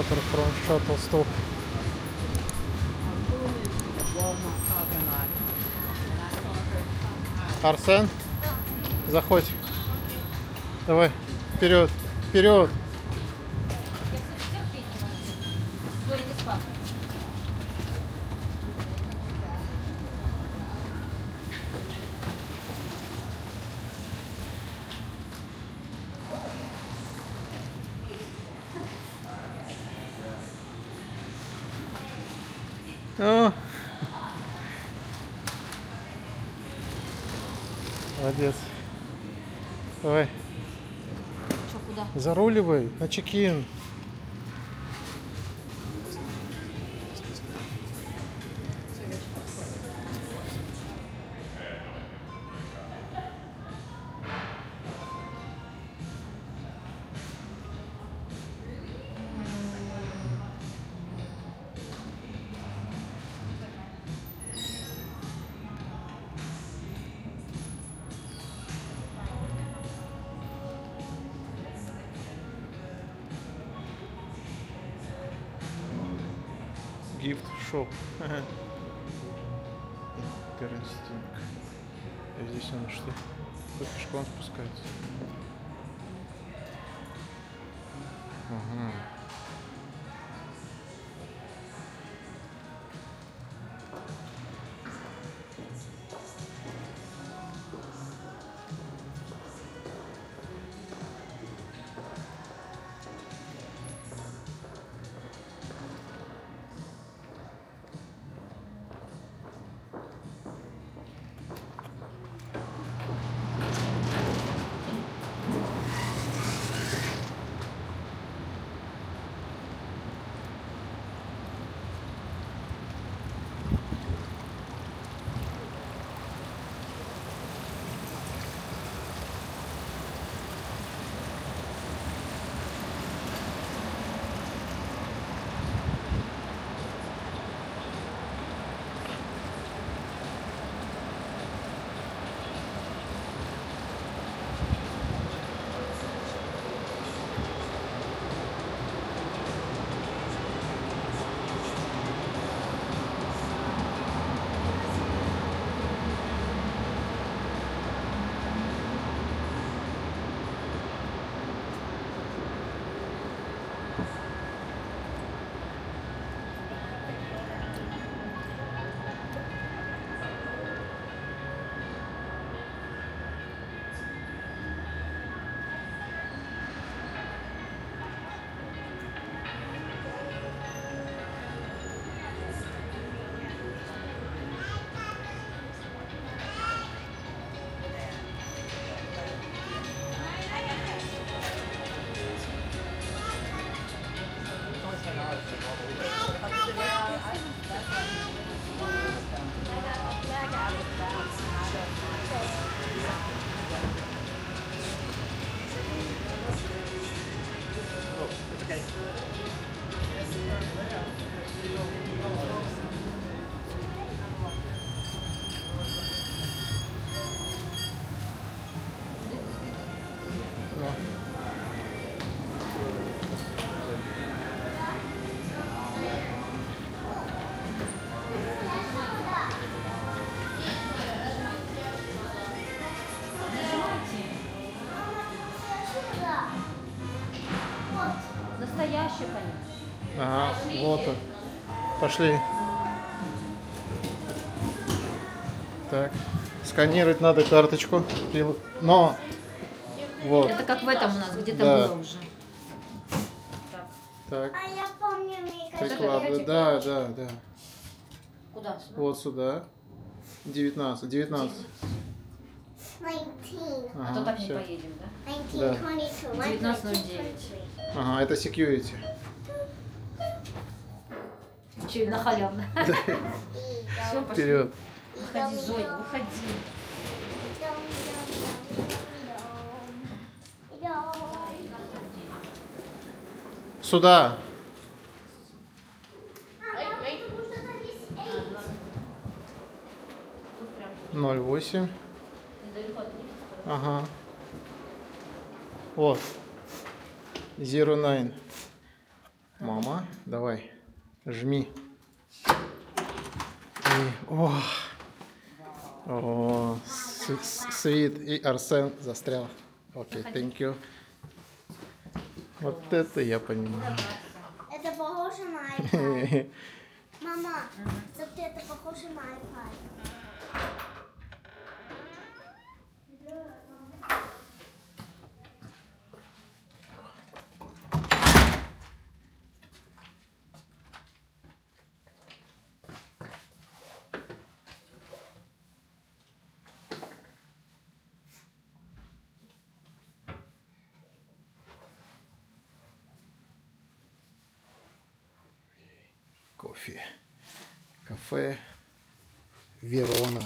Starter from Shuttle Stop. Арсен, заходь. Давай, вперед, вперед. О. Молодец. Давай. Что, куда? Заруливай на чекин. Gift shop. Interesting. Здесь оно что? Тут пешком спускается. Ага. Ага, вот он. Пошли. Так, сканировать надо карточку. Но! Вот. Это как в этом у нас, где-то да. Было уже. Так. А я помню, мне кажется. Да. Куда? Сюда? Вот сюда. 19. 19. Ага, а то так все. Не поедем, да? 19.09. Ага, это security. Че, на халявно. Да. Все, пошли. Вперед. Выходи, Зой, выходи. Сюда. Ноль 8. Ага. Вот. 09. мама. Давай, жми. И, о, Свит и Арсен застрял. Окей, thank you. Вот это я понимаю. Это похоже на iPad. Мама, это похоже на iPad. Кофе. Кафе Верона.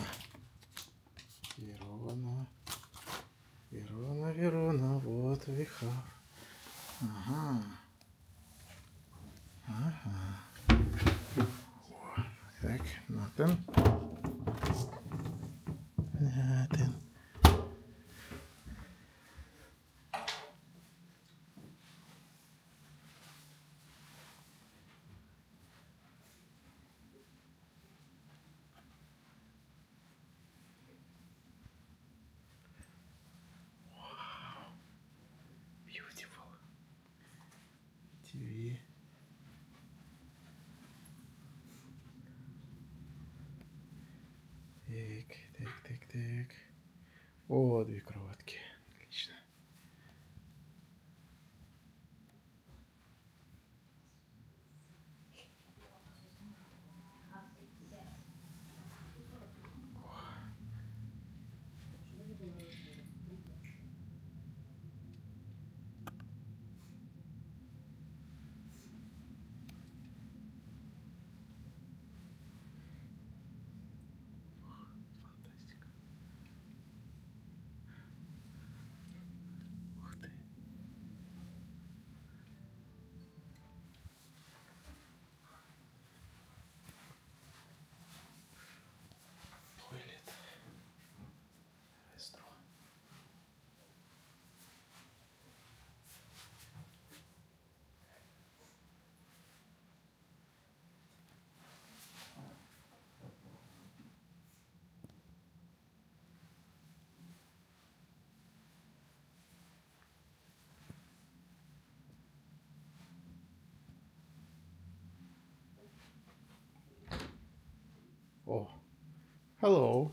Верона, вот виха. Ага. Так, Натан. Так. О, две кроватки. Отлично. Oh, hello.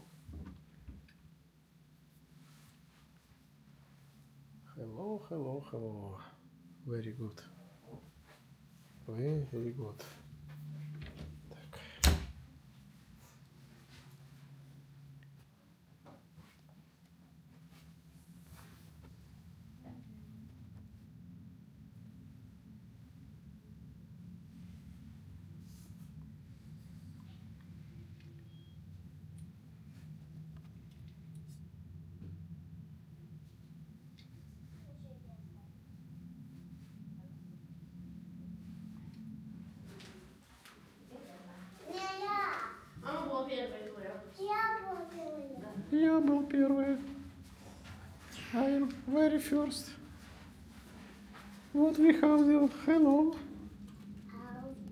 Very good. Я был первый. I'm very first. What we have there? Hello.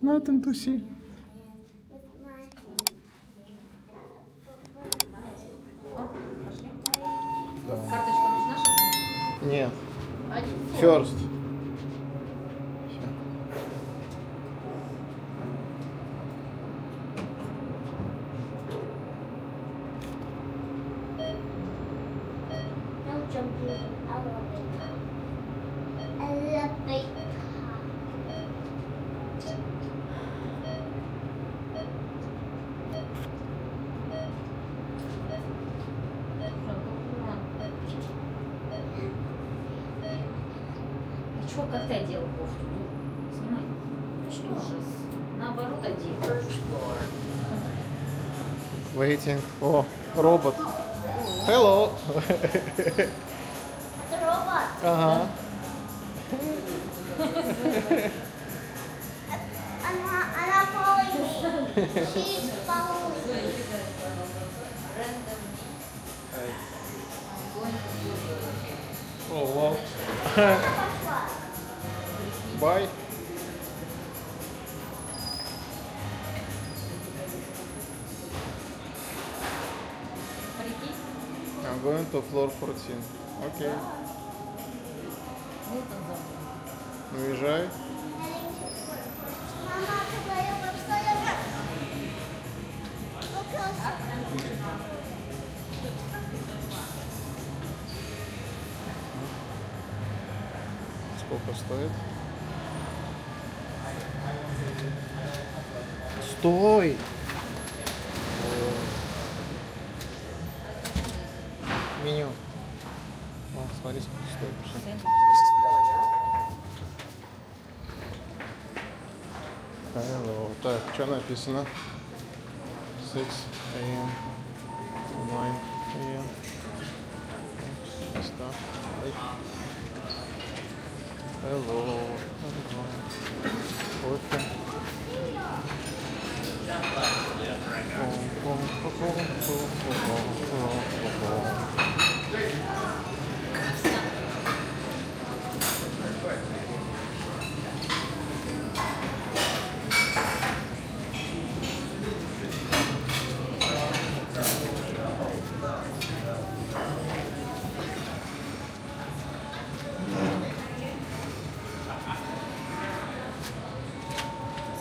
Nothing to see. Карточка нужна? Нет. First. Как ты одел кофту? Снимай. Что же? Наоборот одел. Waiting. О, робот. Hello. Это робот? Ага. Она полный. She's полный. О, вау. Bye. I'm going to floor 14. Okay. Уезжай. Сколько стоит? Стой! Меню. О, смотри, сколько стоит. Hello. Так, что написано? 6 a.m. 9 a.m. Hello. Кофе.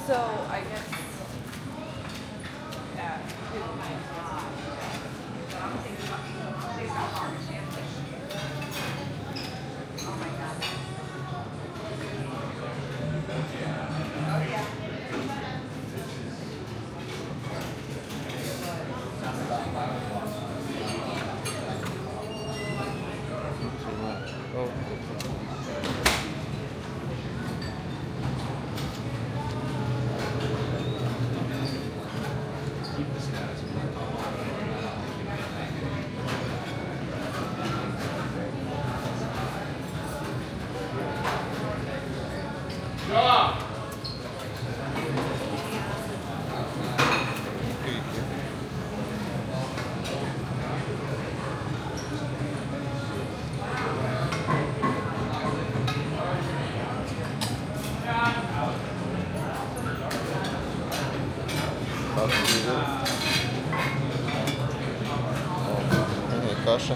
So I guess that is my job. But I'm thinking about these hard chances. Oh my God. Oh yeah. Каша.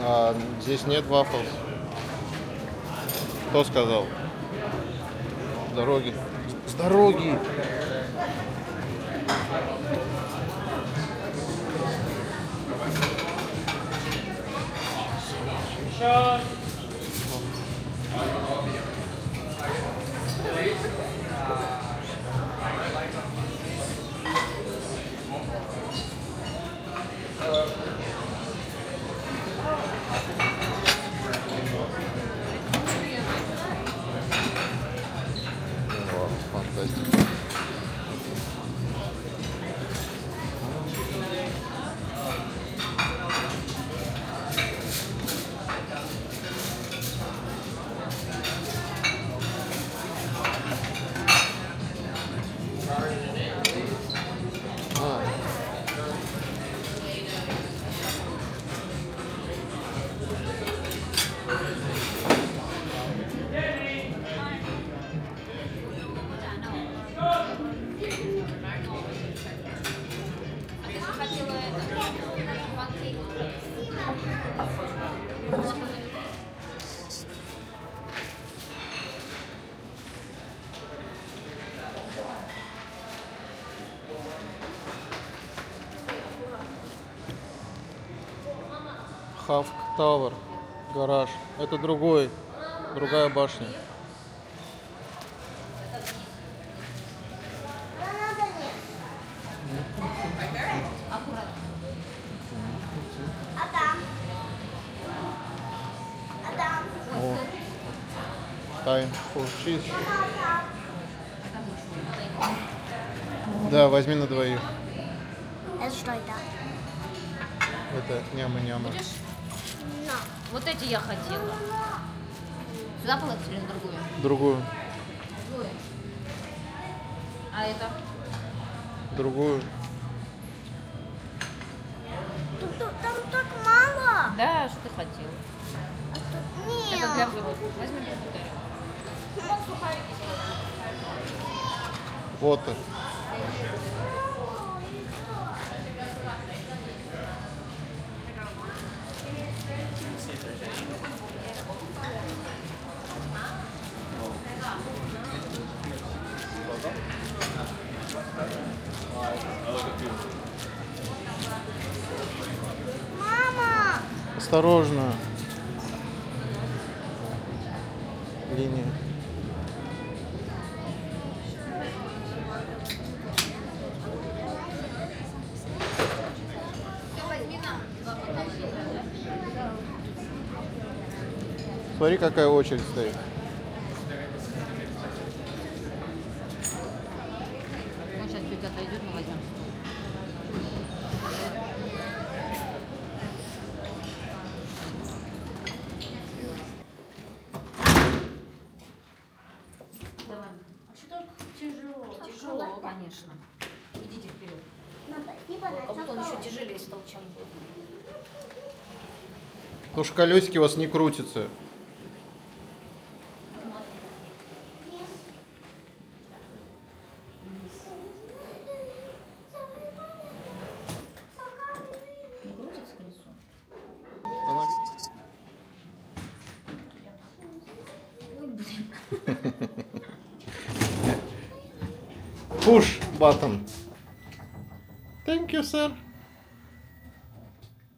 А, здесь нет вафл. Кто сказал? С дороги. С дороги! Хавк Тауэр, гараж. Это другая башня. Да, возьми на двоих. Это что это? Это няма-няма. Вот эти я хотела. Сюда положить или другую? Другую. А это? Другую. Там так мало. Да, что ты хотел? Это для взрослых. Возьми мне сухарики. Вот это. Осторожно. Линия. Смотри, какая очередь стоит. Он сейчас чуть отойдет, мы возьмем. Тяжело, конечно. Идите вперед. А вот он еще тяжелее стал, чем был. Потому что колесики у вас не крутятся. Push button. Thank you, sir.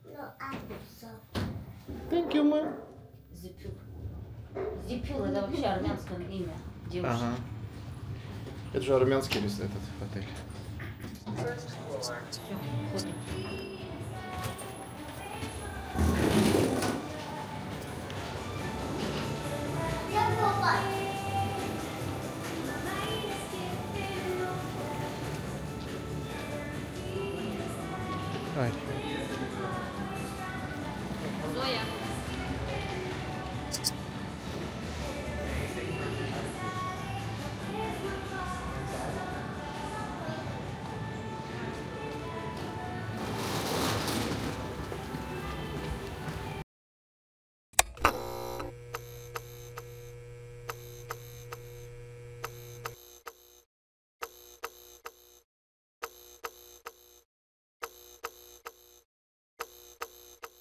No, I do, sir. Thank you, ma'am. Зипюк. Зипюк – это вообще армянское имя девушки. Ага. Это же армянский рис, этот отель. Ай. Зоя.